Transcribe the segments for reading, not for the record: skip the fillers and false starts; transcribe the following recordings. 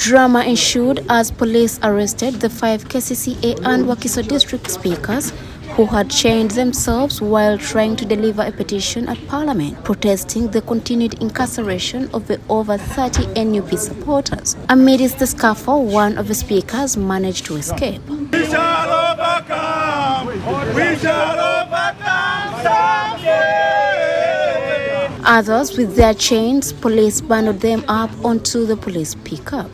Drama ensued as police arrested the 5 KCCA and Wakiso district speakers who had chained themselves while trying to deliver a petition at Parliament protesting the continued incarceration of the over 30 NUP supporters. Amidst the scuffle, one of the speakers managed to escape. We shall overcome! We shall overcome someday! Others, with their chains, police bundled them up onto the police pickup.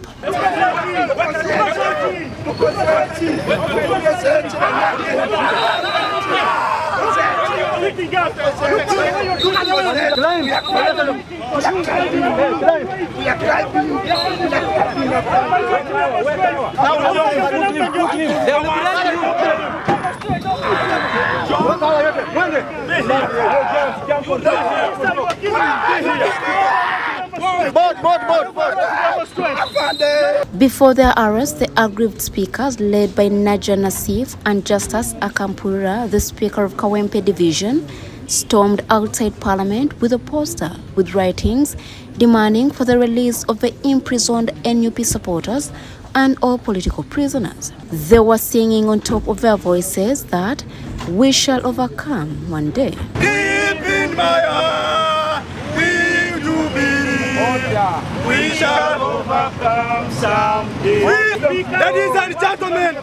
Before their arrest, the aggrieved speakers, led by Naja Nassif and Justice Akampura, the Speaker of Kawempe Division, stormed outside Parliament with a poster with writings demanding for the release of the imprisoned NUP supporters and all political prisoners. They were singing on top of their voices that we shall overcome one day. Deep in my heart, we do believe we shall overcome someday. Ladies and gentlemen,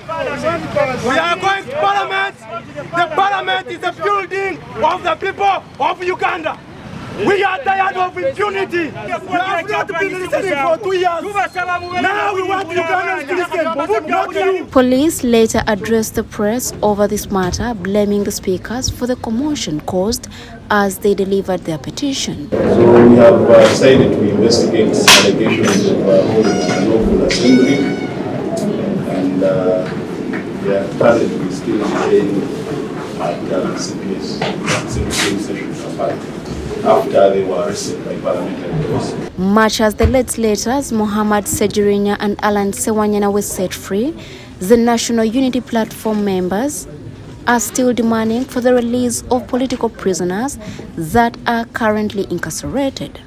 we are going to Parliament. The Parliament is the building of the people of Uganda. We are tired of impunity. We have not been listening for 2 years. Now we want Ugandans to listen, not you. Police later addressed the press over this matter, blaming the speakers for the commotion caused as they delivered their petition. So we have decided to investigate allegations of holding unlawful assembly, and we are currently still staying at the CPS. After they were arrested by parliamentary police. Much as the legislators Mohammed Sejjerinya and Alan Sewanyana were set free, the National Unity Platform members are still demanding for the release of political prisoners that are currently incarcerated.